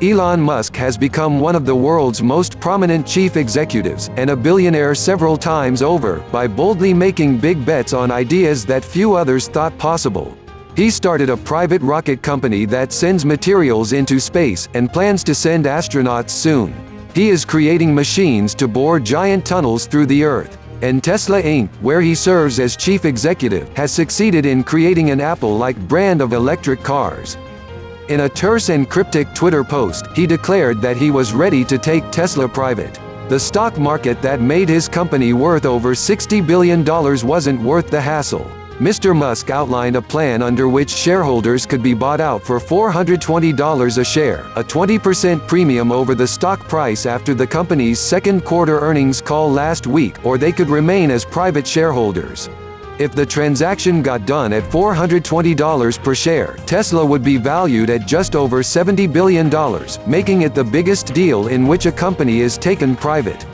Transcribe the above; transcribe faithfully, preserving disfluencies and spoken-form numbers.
Elon Musk has become one of the world's most prominent chief executives, and a billionaire several times over, by boldly making big bets on ideas that few others thought possible. He started a private rocket company that sends materials into space, and plans to send astronauts soon. He is creating machines to bore giant tunnels through the Earth. And Tesla Incorporated, where he serves as chief executive, has succeeded in creating an Apple-like brand of electric cars. In a terse and cryptic Twitter post, he declared that he was ready to take Tesla private. The stock market that made his company worth over sixty billion dollars wasn't worth the hassle. Mister Musk outlined a plan under which shareholders could be bought out for four hundred twenty dollars a share, a twenty percent premium over the stock price after the company's second quarter earnings call last week, or they could remain as private shareholders. If the transaction got done at four hundred twenty dollars per share, Tesla would be valued at just over seventy billion dollars, making it the biggest deal in which a company is taken private.